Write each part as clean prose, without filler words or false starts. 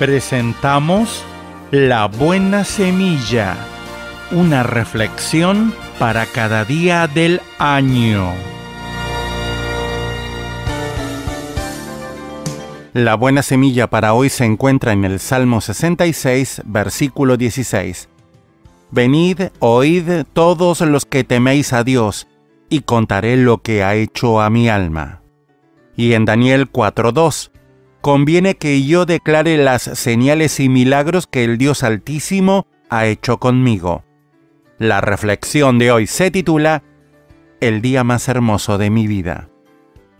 Presentamos La Buena Semilla, una reflexión para cada día del año. La buena semilla para hoy se encuentra en el Salmo 66, versículo 16. Venid, oíd todos los que teméis a Dios, y contaré lo que ha hecho a mi alma. Y en Daniel 4:2, conviene que yo declare las señales y milagros que el Dios Altísimo ha hecho conmigo. La reflexión de hoy se titula El día más hermoso de mi vida.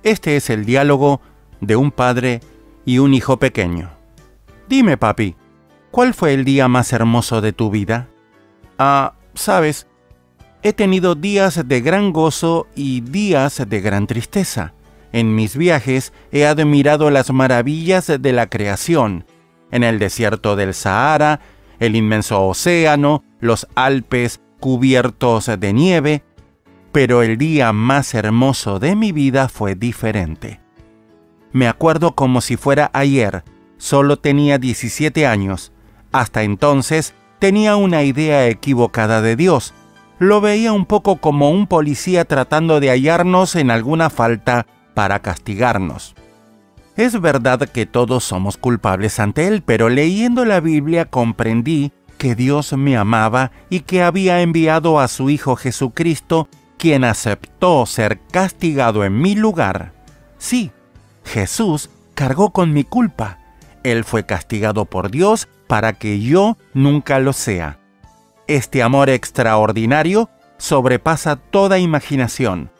Este es el diálogo de un padre y un hijo pequeño. Dime, papi, ¿cuál fue el día más hermoso de tu vida? Sabes, he tenido días de gran gozo y días de gran tristeza. En mis viajes he admirado las maravillas de la creación. En el desierto del Sahara, el inmenso océano, los Alpes cubiertos de nieve. Pero el día más hermoso de mi vida fue diferente. Me acuerdo como si fuera ayer, solo tenía 17 años. Hasta entonces tenía una idea equivocada de Dios. Lo veía un poco como un policía tratando de hallarnos en alguna falta para castigarnos. Es verdad que todos somos culpables ante Él, pero leyendo la Biblia comprendí que Dios me amaba y que había enviado a su Hijo Jesucristo, quien aceptó ser castigado en mi lugar. Sí, Jesús cargó con mi culpa. Él fue castigado por Dios para que yo nunca lo sea. Este amor extraordinario sobrepasa toda imaginación.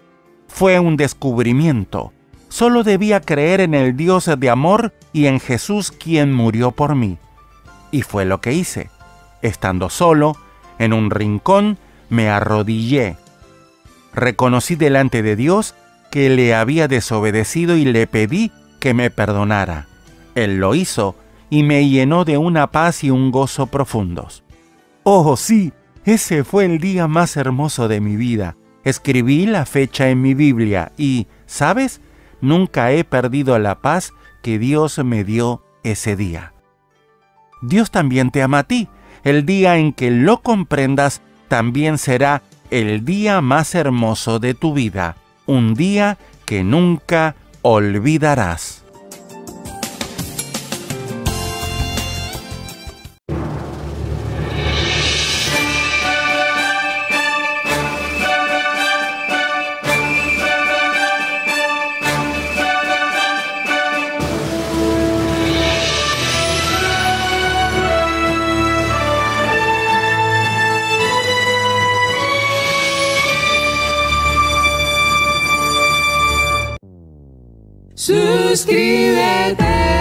Fue un descubrimiento. Solo debía creer en el Dios de amor y en Jesús, quien murió por mí. Y fue lo que hice. Estando solo, en un rincón, me arrodillé. Reconocí delante de Dios que le había desobedecido y le pedí que me perdonara. Él lo hizo y me llenó de una paz y un gozo profundos. ¡Oh, sí! Ese fue el día más hermoso de mi vida. Escribí la fecha en mi Biblia y, ¿sabes? Nunca he perdido la paz que Dios me dio ese día. Dios también te ama a ti. El día en que lo comprendas también será el día más hermoso de tu vida. Un día que nunca olvidarás. Suscríbete.